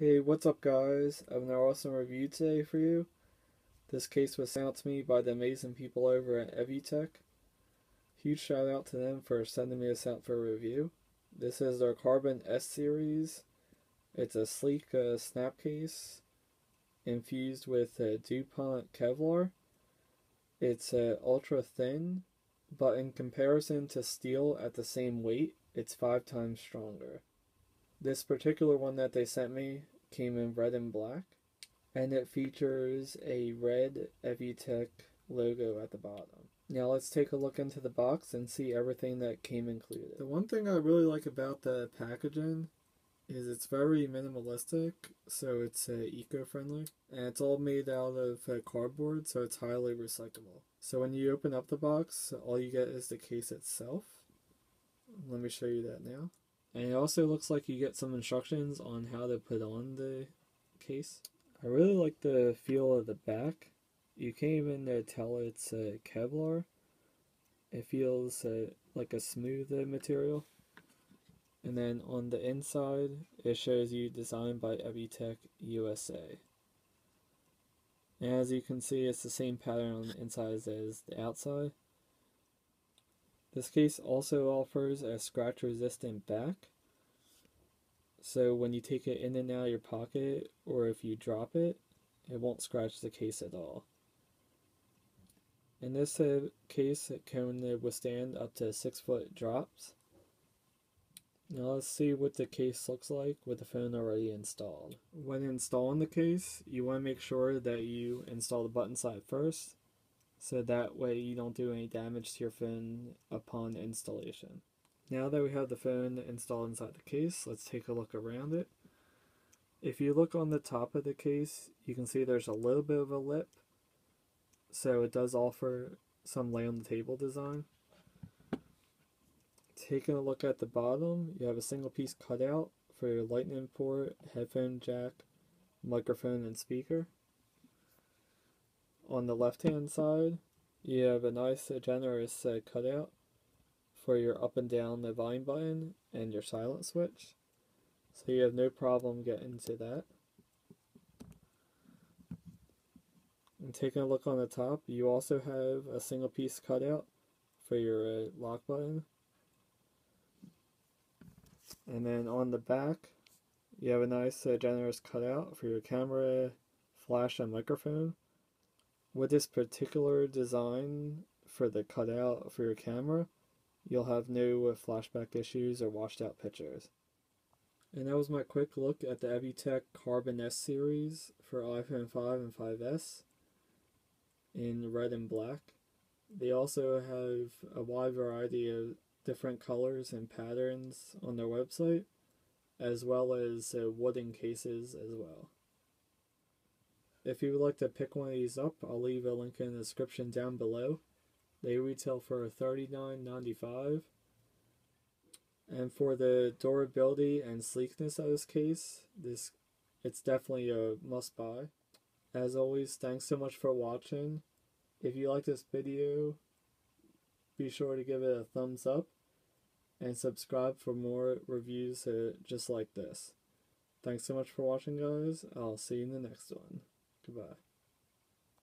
Hey, what's up guys? I have an awesome review today for you. This case was sent out to me by the amazing people over at Evutec. Huge shout out to them for sending me this out for a review. This is their Karbon S Series. It's a sleek snap case infused with DuPont Kevlar. It's ultra thin, but in comparison to steel at the same weight, it's 5 times stronger. This particular one that they sent me came in red and black, and it features a red Evutec logo at the bottom. Now let's take a look into the box and see everything that came included. The one thing I really like about the packaging is it's very minimalistic, so it's eco-friendly, and it's all made out of cardboard, so it's highly recyclable. So when you open up the box, all you get is the case itself. Let me show you that now. And it also looks like you get some instructions on how to put on the case. I really like the feel of the back. You can't even tell it's Kevlar. It feels like a smooth material. And then on the inside, it shows you designed by Evutec USA. And as you can see, it's the same pattern on the inside as the outside. This case also offers a scratch-resistant back, so when you take it in and out of your pocket, or if you drop it, it won't scratch the case at all. In this case, it can withstand up to 6-foot drops. Now let's see what the case looks like with the phone already installed. When installing the case, you want to make sure that you install the button side first, so that way you don't do any damage to your phone upon installation. Now that we have the phone installed inside the case, let's take a look around it. If you look on the top of the case, you can see there's a little bit of a lip, so it does offer some lay on the table design. Taking a look at the bottom, you have a single piece cutout for your lightning port, headphone jack, microphone, and speaker. On the left-hand side, you have a nice, generous cutout for your up and down the volume button and your silent switch, so you have no problem getting to that. And taking a look on the top, you also have a single piece cutout for your lock button. And then on the back, you have a nice, generous cutout for your camera, flash, and microphone. With this particular design for the cutout for your camera, you'll have no flashback issues or washed out pictures. And that was my quick look at the Evutec Karbon S Series for iPhone 5 and 5S in red and black. They also have a wide variety of different colors and patterns on their website, as well as wooden cases as well. If you would like to pick one of these up, I'll leave a link in the description down below. They retail for $39.95. And for the durability and sleekness of this case, it's definitely a must buy. As always, thanks so much for watching. If you like this video, be sure to give it a thumbs up and subscribe for more reviews just like this. Thanks so much for watching guys, I'll see you in the next one. Goodbye.